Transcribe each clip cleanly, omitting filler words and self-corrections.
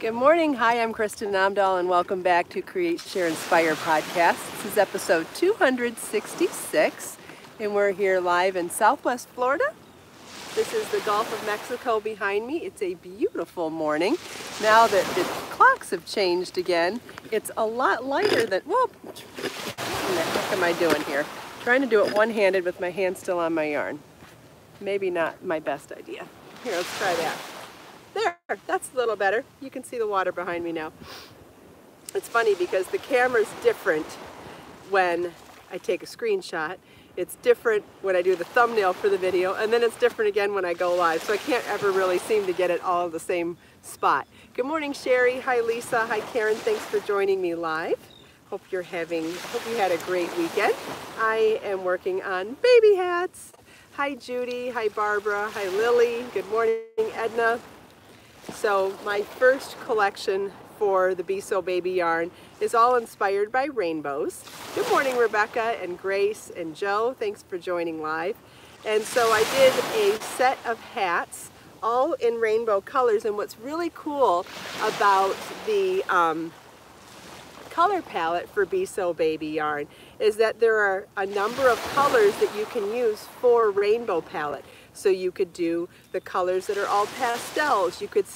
Good morning. Hi, I'm Kristin Omdahl and welcome back to Create Share Inspire podcast. This is episode 266 and we're here live in Southwest Florida. This is the Gulf of Mexico behind me. It's a beautiful morning. Now that the clocks have changed again, it's a lot lighter than, whoop, what the heck am I doing here? Trying to do it one-handed with my hand still on my yarn. Maybe not my best idea. Here, let's try that. There, that's a little better. You can see the water behind me now. It's funny because the camera's different when I take a screenshot. It's different when I do the thumbnail for the video, and then it's different again when I go live. So I can't ever really seem to get it all in the same spot. Good morning, Sherry. Hi, Lisa. Hi, Karen. Thanks for joining me live. Hope you had a great weekend. I am working on baby hats. Hi, Judy. Hi, Barbara. Hi, Lily. Good morning, Edna. So my first collection for the B-Sew Baby yarn is all inspired by rainbows. Good morning, Rebecca and Grace and Joe. Thanks for joining live. And so I did a set of hats all in rainbow colors. And what's really cool about the color palette for B-Sew Baby yarn is that there are a number of colors that you can use for rainbow palette. So you could do the colors that are all pastels, you could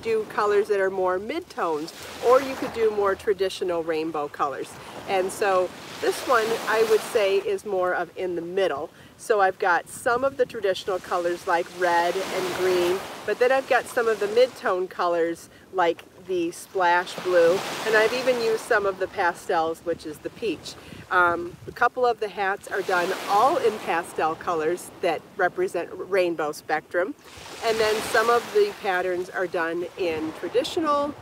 do colors that are more mid-tones, or you could do more traditional rainbow colors. And so this one I would say is more of in the middle. So I've got some of the traditional colors like red and green, but then I've got some of the mid-tone colors like the splash blue, and I've even used some of the pastels, which is the peach. A couple of the hats are done all in pastel colors that represent rainbow spectrum, and then some of the patterns are done in traditional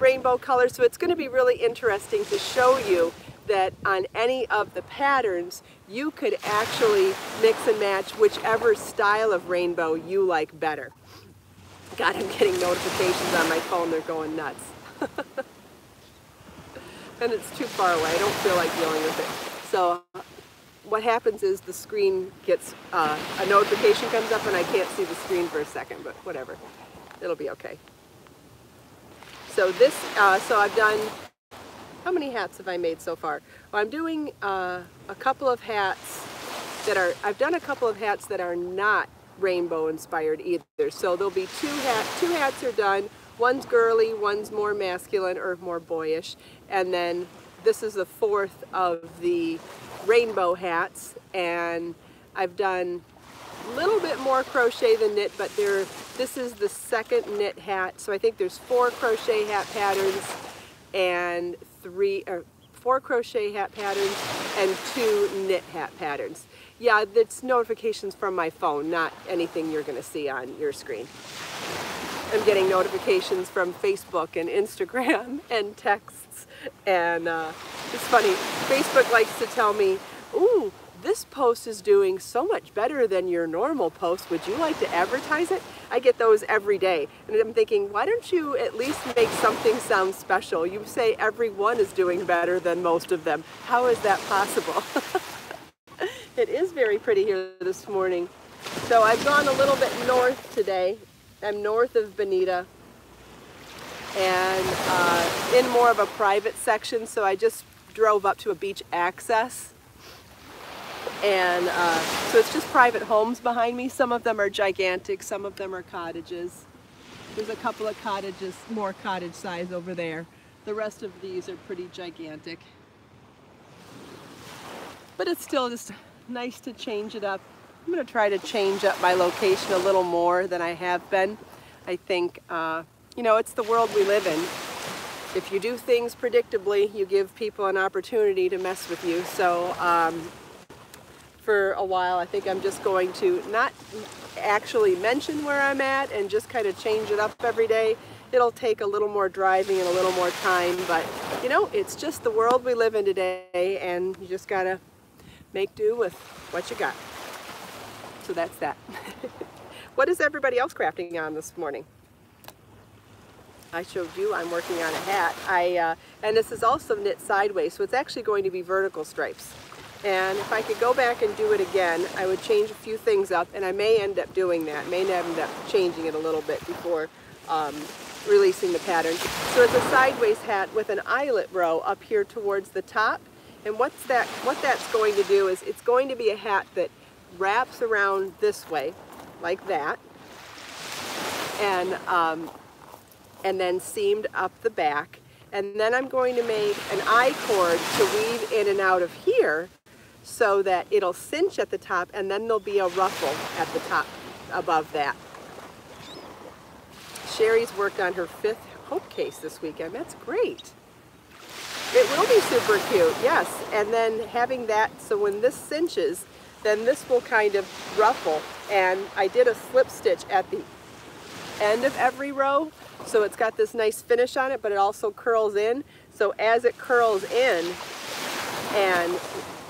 rainbow colors. So it's going to be really interesting to show you that on any of the patterns you could actually mix and match whichever style of rainbow you like better. God, I'm getting notifications on my phone. They're going nuts. And it's too far away. I don't feel like dealing with it. So what happens is the screen gets, a notification comes up and I can't see the screen for a second, but whatever. It'll be okay. So this, so I've done, how many hats have I made so far? Well, I'm doing a couple of hats that are, I've done a couple of hats that are not rainbow inspired either. So there'll be two hats are done. One's girly, one's more masculine or more boyish. And then this is the fourth of the rainbow hats. And I've done a little bit more crochet than knit, but this is the second knit hat. So I think there's four crochet hat patterns and two knit hat patterns. Yeah, that's notifications from my phone, not anything you're going to see on your screen. I'm getting notifications from Facebook and Instagram and texts, and it's funny. Facebook likes to tell me, ooh, this post is doing so much better than your normal post. Would you like to advertise it? I get those every day, and I'm thinking, why don't you at least make something sound special? You say everyone is doing better than most of them. How is that possible? It is very pretty here this morning. So I've gone a little bit north today. I'm north of Bonita and in more of a private section. So I just drove up to a beach access. And so it's just private homes behind me. Some of them are gigantic. Some of them are cottages. There's a couple of cottages, more cottage size over there. The rest of these are pretty gigantic. But it's still just nice to change it up. I'm going to try to change up my location a little more than I have been. I think, you know, it's the world we live in. If you do things predictably, you give people an opportunity to mess with you. So for a while, I think I'm just going to not actually mention where I'm at and just kind of change it up every day. It'll take a little more driving and a little more time, but you know, it's just the world we live in today, and you just got to make do with what you got. So that's that. What is everybody else crafting on this morning? I showed you I'm working on a hat. And this is also knit sideways, so it's actually going to be vertical stripes. And if I could go back and do it again, I would change a few things up, and I may end up doing that. May end up changing it a little bit before releasing the pattern. So it's a sideways hat with an eyelet row up here towards the top. And what that's going to do is it's going to be a hat that wraps around this way, like that, and then seamed up the back. And then I'm going to make an eye cord to weave in and out of here so that it'll cinch at the top, and then there'll be a ruffle at the top above that. Sherry's worked on her 5th hope case this weekend. That's great. It will be super cute, yes. And then having that, so when this cinches, then this will kind of ruffle. And I did a slip stitch at the end of every row, so it's got this nice finish on it, but it also curls in. So as it curls in and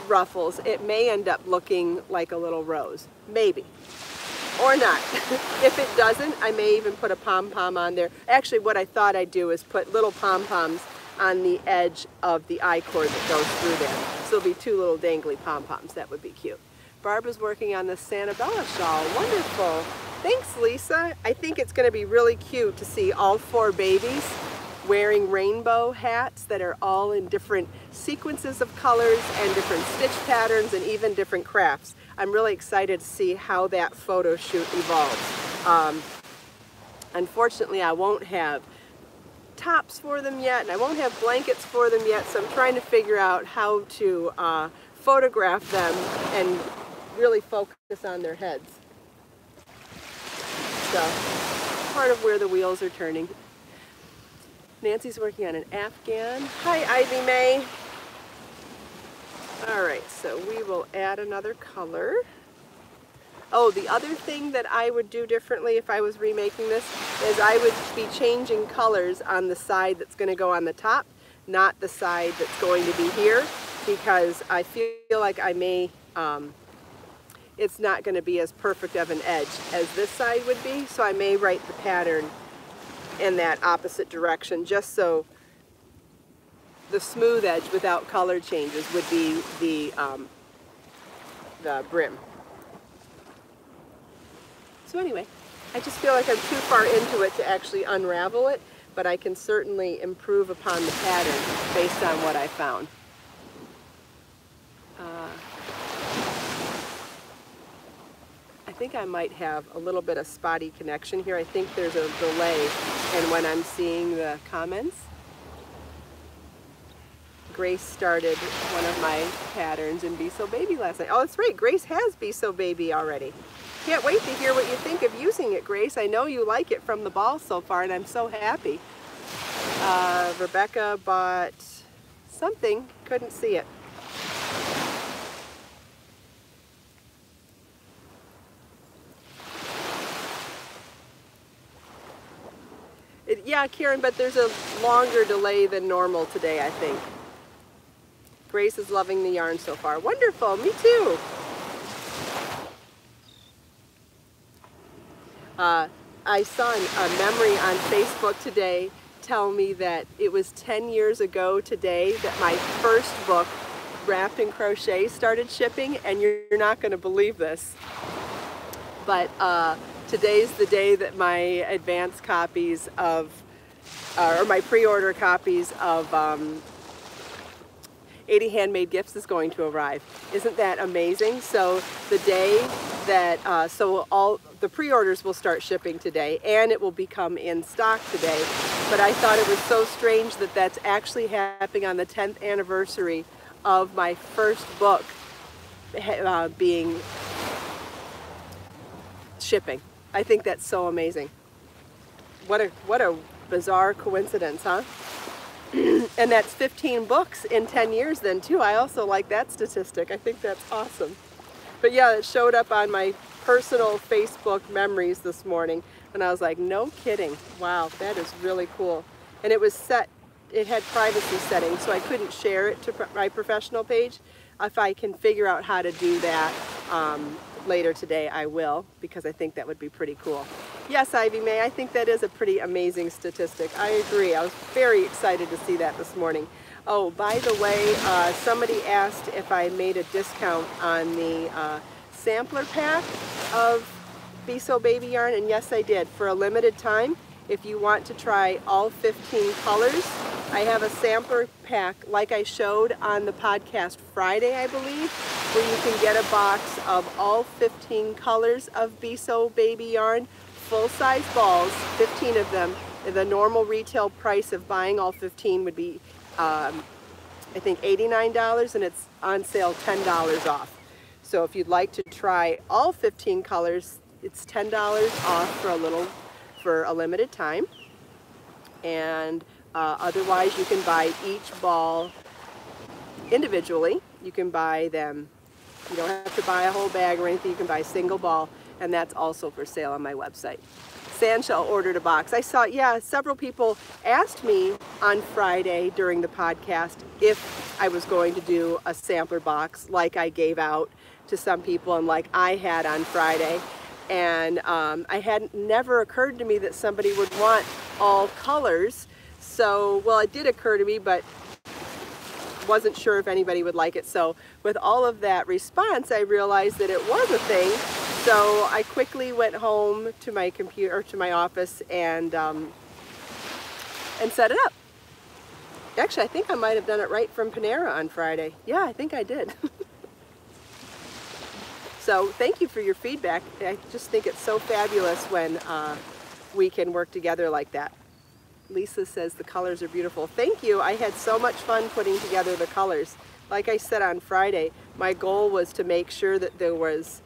ruffles, it may end up looking like a little rose, maybe. Or not. If it doesn't, I may even put a pom-pom on there. Actually, what I thought I'd do is put little pom-poms on the edge of the eye cord that goes through there. So there'll be 2 little dangly pom-poms. That would be cute. Barbara's working on the Santabella shawl. Wonderful. Thanks, Lisa. I think it's going to be really cute to see all 4 babies wearing rainbow hats that are all in different sequences of colors and different stitch patterns and even different crafts. I'm really excited to see how that photo shoot evolves. Unfortunately, I won't have tops for them yet, and I won't have blankets for them yet, so I'm trying to figure out how to photograph them and really focus on their heads. So, part of where the wheels are turning. Nancy's working on an afghan. Hi, Ivy May. All right, so we will add another color. Oh, the other thing that I would do differently if I was remaking this is I would be changing colors on the side that's going to go on the top, not the side that's going to be here, because I feel like I may, it's not going to be as perfect of an edge as this side would be, so I may write the pattern in that opposite direction just so the smooth edge without color changes would be the brim. So anyway, I just feel like I'm too far into it to actually unravel it, but I can certainly improve upon the pattern based on what I found. I think I might have a little bit of spotty connection here. I think there's a delay in when I'm seeing the comments. Grace started one of my patterns in B-Sew Baby last night. Oh, that's right, Grace has B-Sew Baby already. Can't wait to hear what you think of using it, Grace. I know you like it from the ball so far, and I'm so happy. Rebecca bought something, couldn't see it. Yeah, Karen, but there's a longer delay than normal today, I think. Grace is loving the yarn so far. Wonderful, me too. I saw a memory on Facebook today tell me that it was 10 years ago today that my first book, Wrapped in Crochet, started shipping, and you're not going to believe this, but today's the day that my advance copies of, or my pre-order copies of 80 Handmade Gifts is going to arrive. Isn't that amazing? So the day that, so all the pre-orders will start shipping today, and it will become in stock today. But I thought it was so strange that that's actually happening on the 10th anniversary of my first book being shipping. I think that's so amazing. What a bizarre coincidence, huh? And that's 15 books in 10 years then too. I also like that statistic. I think that's awesome. But yeah, it showed up on my personal Facebook memories this morning, and I was like, no kidding. Wow, that is really cool. And it was set, it had privacy settings, so I couldn't share it to my professional page. If I can figure out how to do that later today, I will, because I think that would be pretty cool. Yes, Ivy May, I think that is a pretty amazing statistic. I agree. I was very excited to see that this morning. Oh, by the way, somebody asked if I made a discount on the sampler pack of B-Sew Baby yarn, and yes, I did, for a limited time. If you want to try all 15 colors, I have a sampler pack like I showed on the podcast Friday, I believe, where you can get a box of all 15 colors of B-Sew Baby yarn, full-size balls, 15 of them. The normal retail price of buying all 15 would be, I think, $89, and it's on sale $10 off. So if you'd like to try all 15 colors, it's $10 off for a limited time. And otherwise, you can buy each ball individually. You can buy them. You don't have to buy a whole bag or anything. You can buy a single ball, and that's also for sale on my website. Sanshel ordered a box. I saw, yeah, several people asked me on Friday during the podcast if I was going to do a sampler box like I gave out to some people and like I had on Friday. And I hadn't never occurred to me that somebody would want all colors. So, well, it did occur to me, but wasn't sure if anybody would like it. So with all of that response, I realized that it was a thing. So I quickly went home to my computer, to my office, and set it up. Actually, I think I might have done it right from Panera on Friday. Yeah, I think I did. So thank you for your feedback. I just think it's so fabulous when we can work together like that. Lisa says the colors are beautiful. Thank you. I had so much fun putting together the colors. Like I said on Friday, my goal was to make sure that there was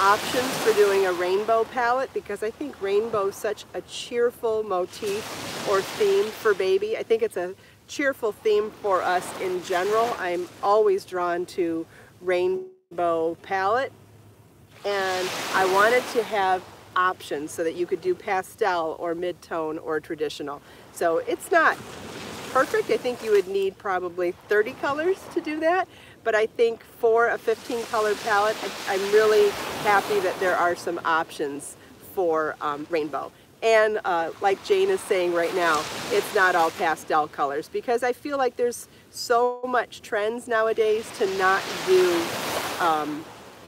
options for doing a rainbow palette, because I think rainbow is such a cheerful motif or theme for baby. I think it's a cheerful theme for us in general. I'm always drawn to rainbow palette, and I wanted to have options so that you could do pastel or mid-tone or traditional. So it's not perfect. I think you would need probably 30 colors to do that. But I think for a 15 color palette, I'm really happy that there are some options for rainbow. And like Jane is saying right now, it's not all pastel colors, because I feel like there's so much trends nowadays to not do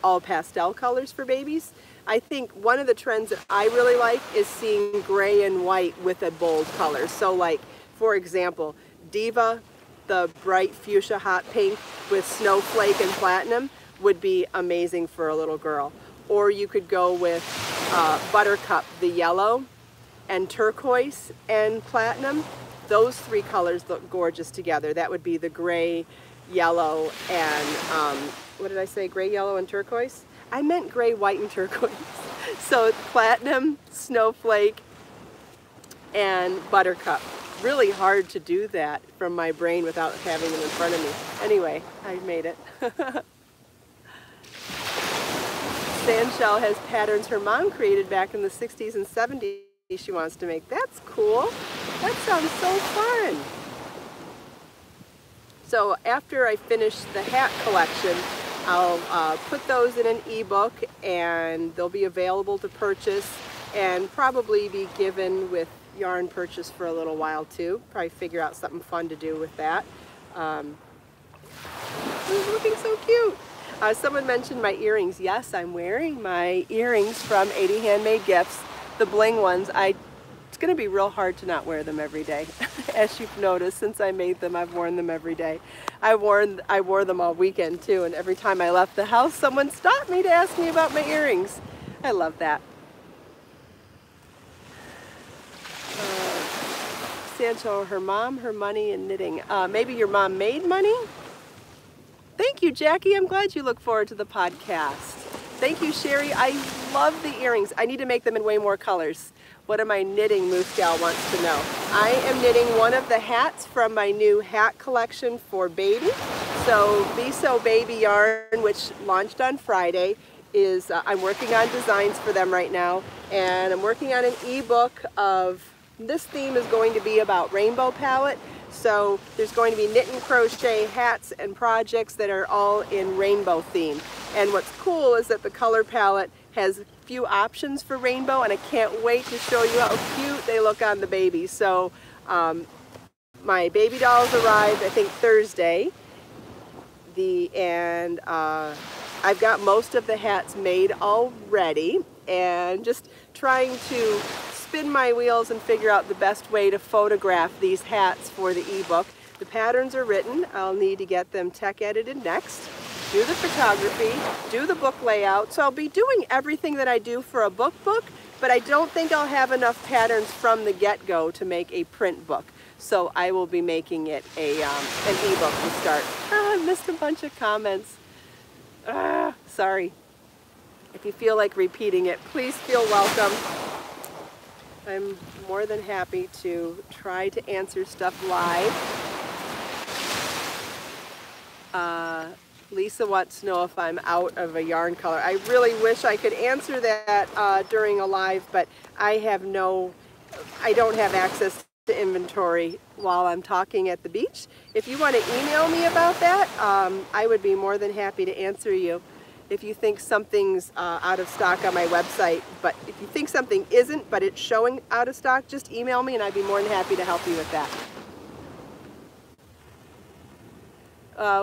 all pastel colors for babies. I think one of the trends that I really like is seeing gray and white with a bold color. So like, for example, Diva, the bright fuchsia hot pink with snowflake and platinum would be amazing for a little girl. Or you could go with Buttercup, the yellow, and turquoise and platinum. Those three colors look gorgeous together. That would be the gray, yellow, and what did I say? Gray, yellow, and turquoise? I meant gray, white, and turquoise. So platinum, snowflake, and buttercup. Really hard to do that from my brain without having them in front of me. Anyway, I made it. Sanshel has patterns her mom created back in the 60s and 70s she wants to make. That's cool. That sounds so fun. So after I finish the hat collection, I'll put those in an ebook, and they'll be available to purchase and probably be given with yarn purchase for a little while too. Probably figure out something fun to do with that. This is looking so cute. Someone mentioned my earrings. Yes, I'm wearing my earrings from 80 Handmade Gifts, the bling ones. It's going to be real hard to not wear them every day. As you've noticed, since I made them, I've worn them every day. I wore them all weekend too, and every time I left the house, someone stopped me to ask me about my earrings. I love that. Sanshel, her mom, her money, and knitting. Maybe your mom made money? Thank you, Jackie. I'm glad you look forward to the podcast. Thank you, Sherry. I love the earrings. I need to make them in way more colors. What am I knitting, Moose Gal wants to know. I am knitting one of the hats from my new hat collection for baby. So B-Sew Baby yarn, which launched on Friday, is I'm working on designs for them right now, and I'm working on an ebook of this theme is going to be about rainbow palette. So there's going to be knit and crochet hats and projects that are all in rainbow theme. And what's cool is that the color palette has a few options for rainbow, and I can't wait to show you how cute they look on the baby. So my baby dolls arrived, I think, Thursday. I've got most of the hats made already, and just trying to spin my wheels and figure out the best way to photograph these hats for the ebook. The patterns are written. I'll need to get them tech edited next, do the photography, do the book layout. So I'll be doing everything that I do for a book, but I don't think I'll have enough patterns from the get-go to make a print book. So I will be making it a, an ebook to start. Oh, I missed a bunch of comments. Sorry. If you feel like repeating it, please feel welcome. I'm more than happy to try to answer stuff live. Lisa wants to know if I'm out of a yarn color. I really wish I could answer that during a live, but I don't have access to inventory while I'm talking at the beach. If you want to email me about that, I would be more than happy to answer you. If you think something's out of stock on my website, but if you think something isn't, but it's showing out of stock, just email me and I'd be more than happy to help you with that.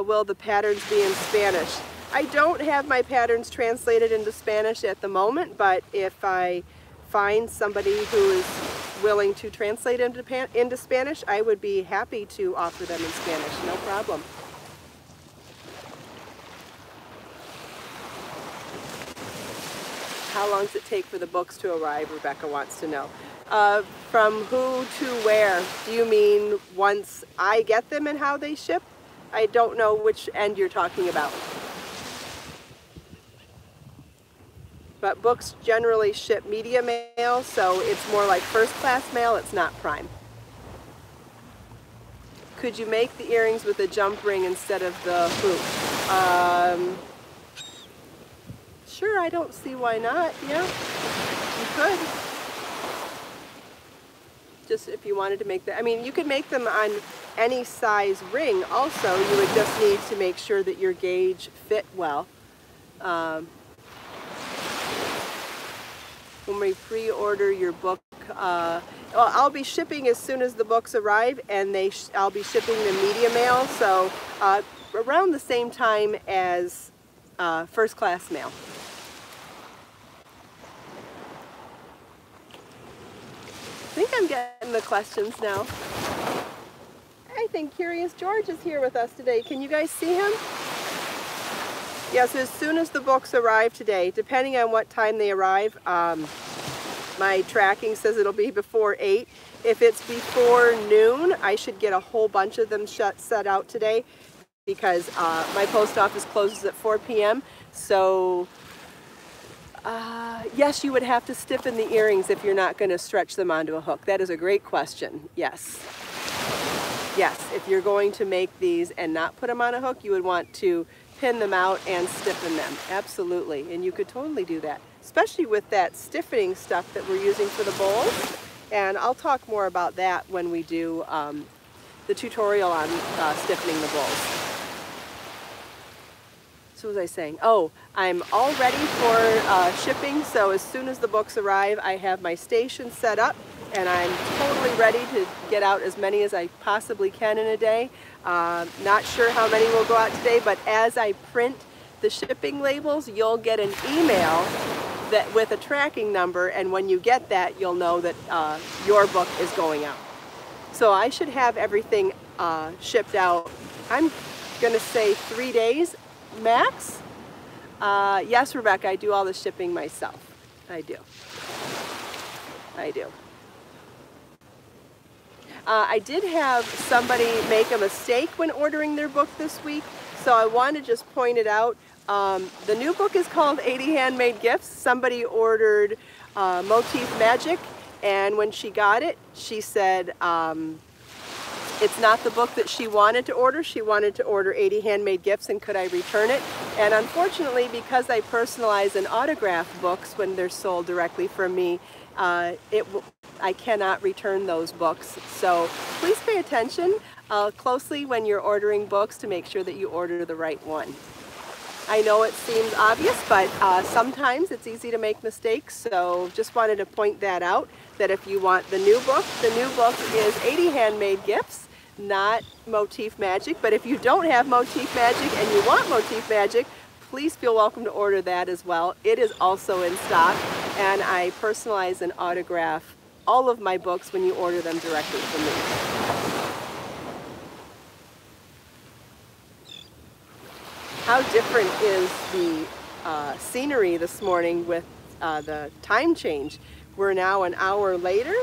Will the patterns be in Spanish? I don't have my patterns translated into Spanish at the moment, but if I find somebody who is willing to translate into Spanish, I would be happy to offer them in Spanish, no problem. How long does it take for the books to arrive? Rebecca wants to know. From who to where? Do you mean once I get them and how they ship? I don't know which end you're talking about. But books generally ship media mail, so it's more like first class mail, it's not prime. Could you make the earrings with a jump ring instead of the hoop? Sure, I don't see why not, yeah, you could. Just if you wanted to make that, I mean, you could make them on any size ring also, you would just need to make sure that your gauge fit well. When we pre-order your book, well, I'll be shipping as soon as the books arrive, and I'll be shipping the media mail, so around the same time as first class mail. I think I'm getting the questions now. I think Curious George is here with us today. Can you guys see him? Yes, as soon as the books arrive today, depending on what time they arrive, my tracking says it'll be before 8. If it's before noon, I should get a whole bunch of them set out today because my post office closes at 4 p.m. So yes, you would have to stiffen the earrings if you're not going to stretch them onto a hook. That is a great question. Yes. Yes, if you're going to make these and not put them on a hook, you would want to pin them out and stiffen them. Absolutely. And you could totally do that, especially with that stiffening stuff that we're using for the bowls. And I'll talk more about that when we do the tutorial on stiffening the bowls. So what was I saying? Oh, I'm all ready for shipping, so as soon as the books arrive, I have my station set up, and I'm totally ready to get out as many as I possibly can in a day. Not sure how many will go out today, but as I print the shipping labels, you'll get an email that with a tracking number, and when you get that, you'll know that your book is going out. So I should have everything shipped out, I'm going to say 3 days. Max? Yes, Rebecca, I do all the shipping myself. I do. I do. I did have somebody make a mistake when ordering their book this week, so I want to just point it out. The new book is called 80 Handmade Gifts. Somebody ordered Motif Magic, and when she got it, she said, it's not the book that she wanted to order. She wanted to order 80 Handmade Gifts and could I return it? And unfortunately, because I personalize and autograph books when they're sold directly from me, I cannot return those books. So please pay attention closely when you're ordering books to make sure that you order the right one. I know it seems obvious, but sometimes it's easy to make mistakes, so just wanted to point that out, that if you want the new book is 80 Handmade Gifts, not Motif Magic. But if you don't have Motif Magic and you want Motif Magic, please feel welcome to order that as well. It is also in stock, and I personalize and autograph all of my books when you order them directly from me. How different is the scenery this morning with the time change? We're now an hour later,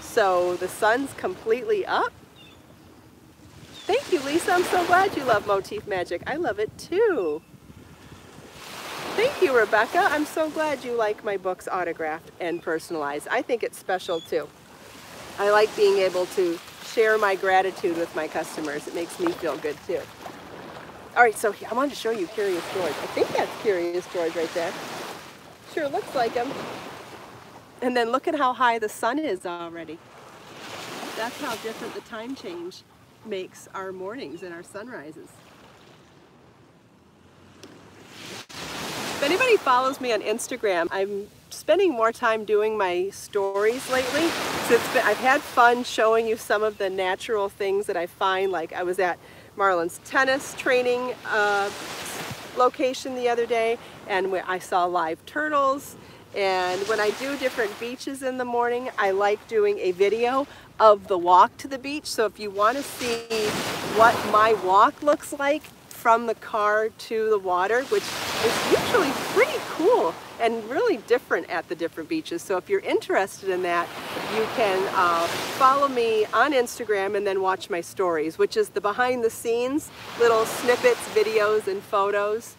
so the sun's completely up. Thank you, Lisa. I'm so glad you love Motif Magic. I love it too. Thank you, Rebecca. I'm so glad you like my books autographed and personalized. I think it's special too. I like being able to share my gratitude with my customers. It makes me feel good too. All right, so I wanted to show you Curious George. I think that's Curious George right there. Sure looks like him. And then look at how high the sun is already. That's how different the time change makes our mornings and our sunrises. If anybody follows me on Instagram, I'm spending more time doing my stories lately. So I've had fun showing you some of the natural things that I find. Like I was at Marlon's tennis training location the other day, and I saw live turtles. And when I do different beaches in the morning, I like doing a video of the walk to the beach. So if you want to see what my walk looks like from the car to the water, which is usually pretty cool and really different at the different beaches. So if you're interested in that, you can follow me on Instagram and then watch my stories, which is the behind the scenes, little snippets, videos, and photos.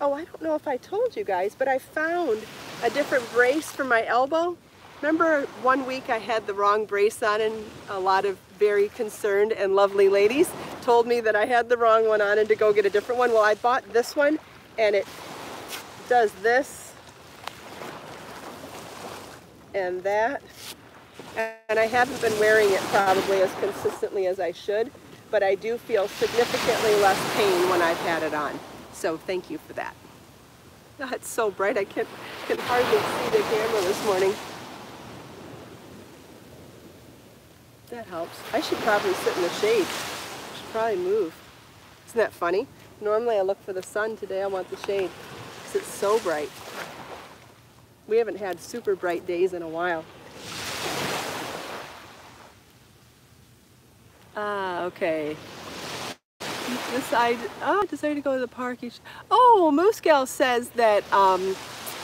Oh, I don't know if I told you guys, but I found a different brace for my elbow. Remember one week I had the wrong brace on, and a lot of very concerned and lovely ladies told me that I had the wrong one on and to go get a different one. Well, I bought this one, and it does this and that. And I haven't been wearing it probably as consistently as I should, but I do feel significantly less pain when I've had it on. So thank you for that. Oh, it's so bright, I can hardly see the camera this morning. That helps. I should probably sit in the shade. I should probably move. Isn't that funny? Normally I look for the sun, today I want the shade because it's so bright. We haven't had super bright days in a while. Ah, okay. I decided to go to the park. Oh, Moose Gal says that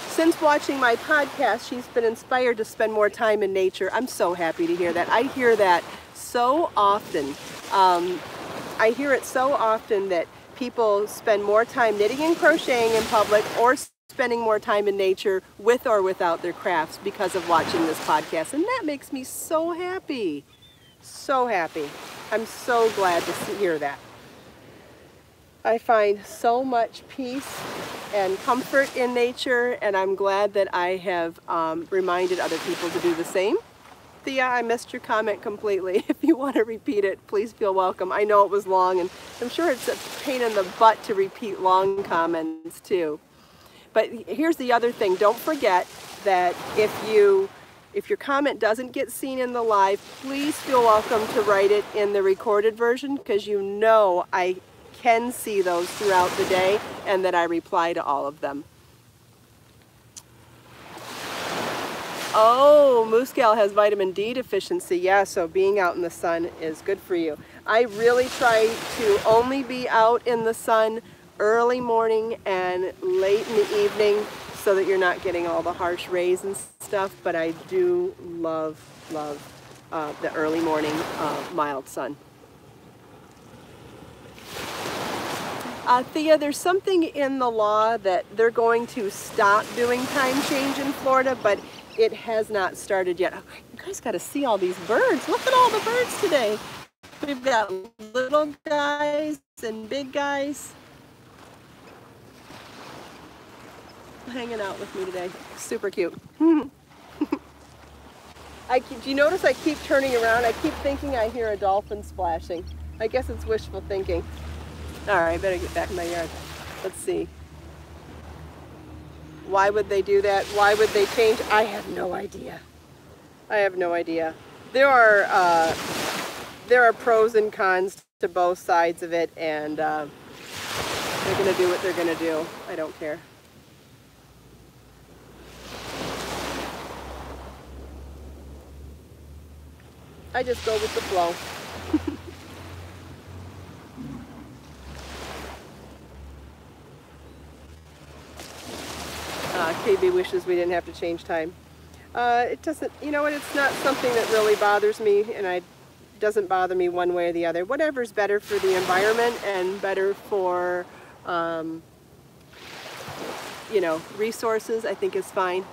since watching my podcast, she's been inspired to spend more time in nature. I'm so happy to hear that. I hear that so often. I hear it so often that people spend more time knitting and crocheting in public or spending more time in nature with or without their crafts because of watching this podcast. And that makes me so happy. So happy. I'm so glad to hear that. I find so much peace and comfort in nature, and I'm glad that I have reminded other people to do the same. Thea, I missed your comment completely. If you want to repeat it, please feel welcome. I know it was long, and I'm sure it's a pain in the butt to repeat long comments too. But here's the other thing. Don't forget that if your comment doesn't get seen in the live, please feel welcome to write it in the recorded version, because you know I can see those throughout the day and that I reply to all of them. Oh, Moose Gal has vitamin D deficiency. Yeah, so being out in the sun is good for you. I really try to only be out in the sun early morning and late in the evening so that you're not getting all the harsh rays and stuff, but I do love the early morning mild sun. Thea, there's something in the law that they're going to stop doing time change in Florida, but it has not started yet. Oh, you guys got to see all these birds. Look at all the birds today. We've got little guys and big guys hanging out with me today. Super cute. Do you notice I keep turning around? I keep thinking I hear a dolphin splashing. I guess it's wishful thinking. All right, I better get back in my yard. Let's see. Why would they do that? Why would they change? I have no idea. I have no idea. There are pros and cons to both sides of it, and they're going to do what they're going to do. I don't care. I just go with the flow. KB wishes we didn't have to change time. It doesn't, you know what, it's not something that really bothers me, and it doesn't bother me one way or the other. Whatever's better for the environment and better for, you know, resources, I think is fine.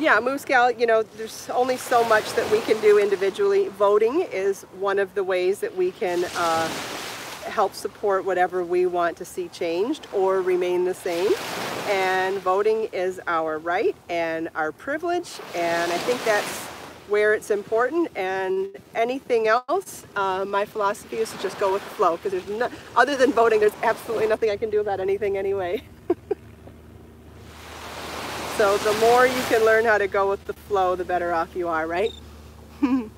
Yeah, Moose Gal, you know, there's only so much that we can do individually. Voting is one of the ways that we can help support whatever we want to see changed or remain the same. And voting is our right and our privilege, and I think that's where it's important. And anything else, my philosophy is to just go with the flow, because there's no, other than voting, there's absolutely nothing I can do about anything anyway. So the more you can learn how to go with the flow, the better off you are, right? You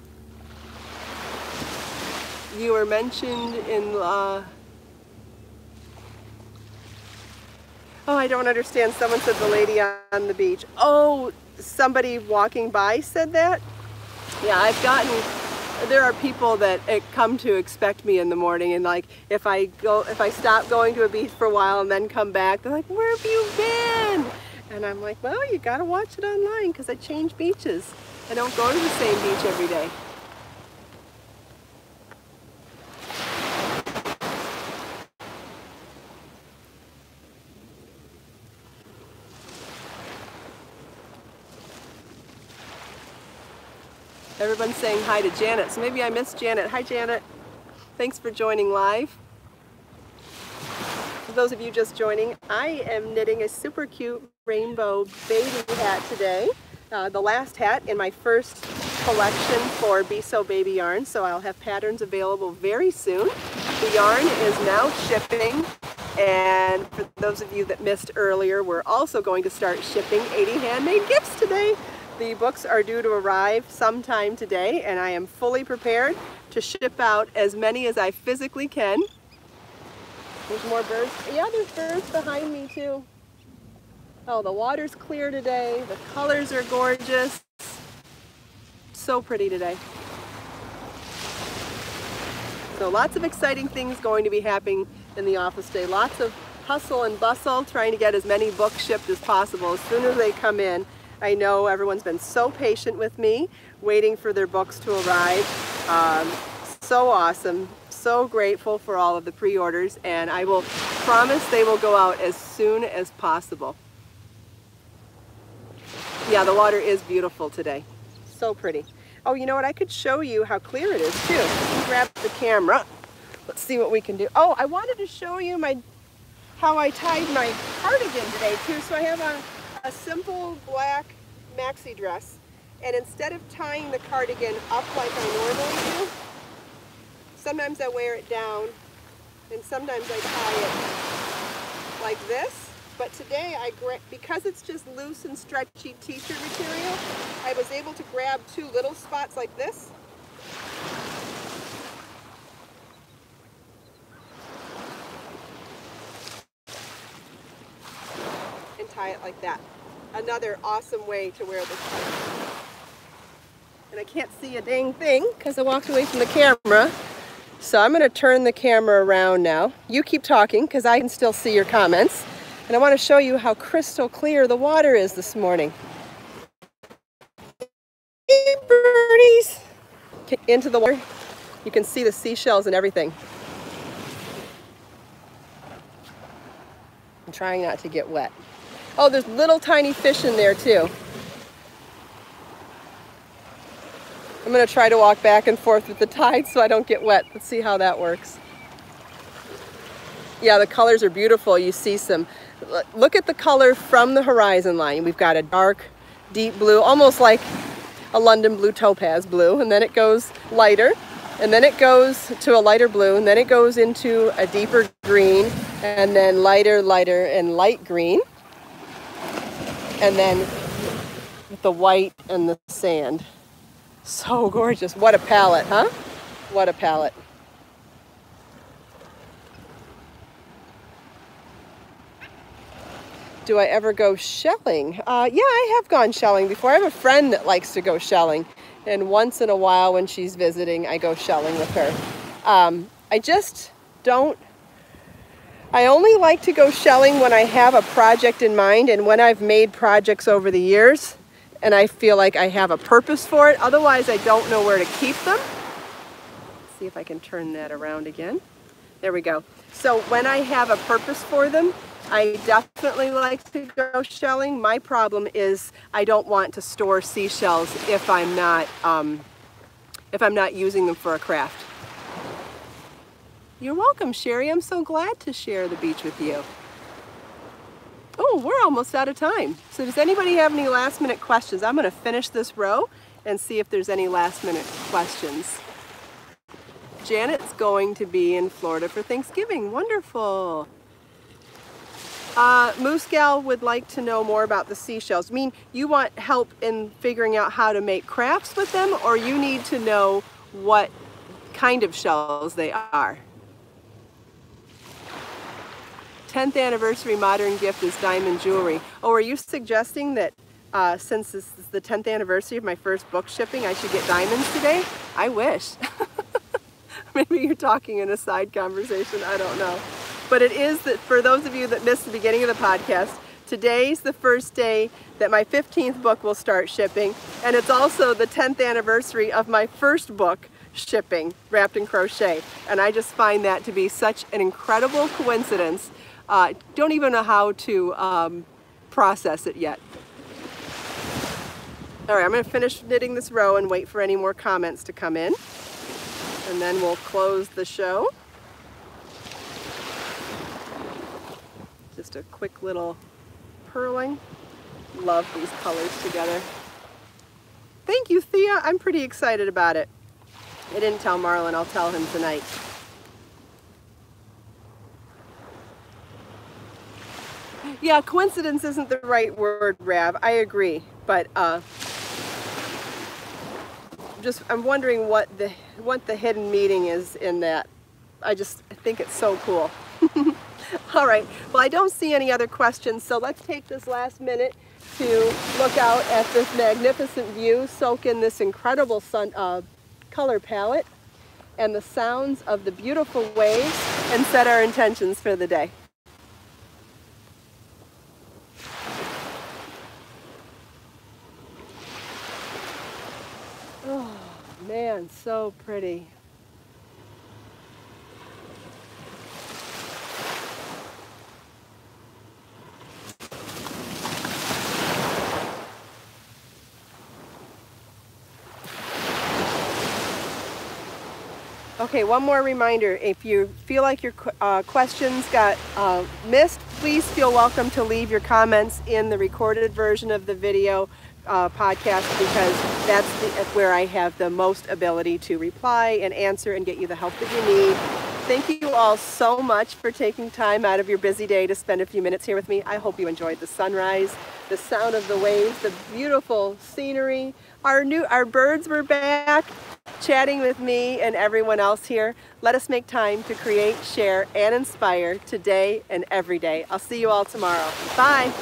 were mentioned in... Oh, I don't understand. Someone said the lady on the beach. Oh, somebody walking by said that? Yeah, I've gotten... There are people that come to expect me in the morning, and like, if I stop going to a beach for a while and then come back, they're like, where have you been? And I'm like, well, you gotta watch it online because I change beaches. I don't go to the same beach every day. Everyone's saying hi to Janet, so maybe I missed Janet. Hi, Janet. Thanks for joining live. For those of you just joining, I am knitting a super cute rainbow baby hat today. The last hat in my first collection for B-Sew Baby yarn, so I'll have patterns available very soon. The yarn is now shipping, and for those of you that missed earlier, we're also going to start shipping 80 handmade gifts today. The books are due to arrive sometime today, and I am fully prepared to ship out as many as I physically can. There's more birds. Yeah, there's birds behind me too. Oh, the water's clear today. The colors are gorgeous. So pretty today. So lots of exciting things going to be happening in the office today. Lots of hustle and bustle, trying to get as many books shipped as possible as soon as they come in. I know everyone's been so patient with me, waiting for their books to arrive. So awesome, so grateful for all of the pre-orders, and I will promise they will go out as soon as possible. Yeah, the water is beautiful today, so pretty. Oh, you know what, I could show you how clear it is too. Grab the camera, let's see what we can do. Oh, I wanted to show you how I tied my cardigan today too. So I have a simple black maxi dress, and instead of tying the cardigan up like I normally do, sometimes I wear it down and sometimes I tie it like this, but today because it's just loose and stretchy t-shirt material, I was able to grab two little spots like this and tie it like that. Another awesome way to wear this cardigan. And I can't see a dang thing because I walked away from the camera. So I'm going to turn the camera around now. You keep talking because I can still see your comments. And I want to show you how crystal clear the water is this morning. Hey, birdies! Into the water. You can see the seashells and everything. I'm trying not to get wet. Oh, there's little tiny fish in there too. I'm going to try to walk back and forth with the tide so I don't get wet. Let's see how that works. Yeah, the colors are beautiful. You see some, look at the color from the horizon line. We've got a dark, deep blue, almost like a London blue, topaz blue, and then it goes lighter, and then it goes to a lighter blue, and then it goes into a deeper green, and then lighter, lighter, and light green. And then the white and the sand. So gorgeous. What a palette, huh? What a palette. Do I ever go shelling? Yeah, I have gone shelling before. I have a friend that likes to go shelling, and once in a while when she's visiting, I go shelling with her. I just don't, I only like to go shelling when I have a project in mind and when I've made projects over the years and I feel like I have a purpose for it. Otherwise, I don't know where to keep them. Let's see if I can turn that around again. There we go. So when I have a purpose for them, I definitely like to go shelling. My problem is I don't want to store seashells if I'm not using them for a craft. You're welcome, Sherry. I'm so glad to share the beach with you. Oh, we're almost out of time. So does anybody have any last minute questions? I'm going to finish this row and see if there's any last minute questions. Janet's going to be in Florida for Thanksgiving. Wonderful. Moose Gal would like to know more about the seashells. I mean, you want help in figuring out how to make crafts with them, or you need to know what kind of shells they are? 10th anniversary modern gift is diamond jewelry. Oh, are you suggesting that since this is the 10th anniversary of my first book shipping, I should get diamonds today? I wish. Maybe you're talking in a side conversation, I don't know. But it is that for those of you that missed the beginning of the podcast, today's the first day that my 15th book will start shipping, and it's also the 10th anniversary of my first book shipping, Wrapped in Crochet. And I just find that to be such an incredible coincidence. Don't even know how to process it yet. All right, I'm going to finish knitting this row and wait for any more comments to come in, and then we'll close the show. Just a quick little purling. Love these colors together. Thank you, Thea. I'm pretty excited about it. I didn't tell Marlon. I'll tell him tonight. Yeah, coincidence isn't the right word, Rav. I agree, but I'm wondering what the hidden meaning is in that. I think it's so cool. All right, well, I don't see any other questions, so let's take this last minute to look out at this magnificent view, soak in this incredible color palette and the sounds of the beautiful waves, and set our intentions for the day. Oh, man, so pretty. Okay, one more reminder, if you feel like your questions got missed, please feel welcome to leave your comments in the recorded version of the video podcast, because that's where I have the most ability to reply and answer and get you the help that you need. Thank you all so much for taking time out of your busy day to spend a few minutes here with me. I hope you enjoyed the sunrise, the sound of the waves, the beautiful scenery. Our birds were back chatting with me and everyone else here. Let us make time to create, share, and inspire today and every day. I'll see you all tomorrow. Bye.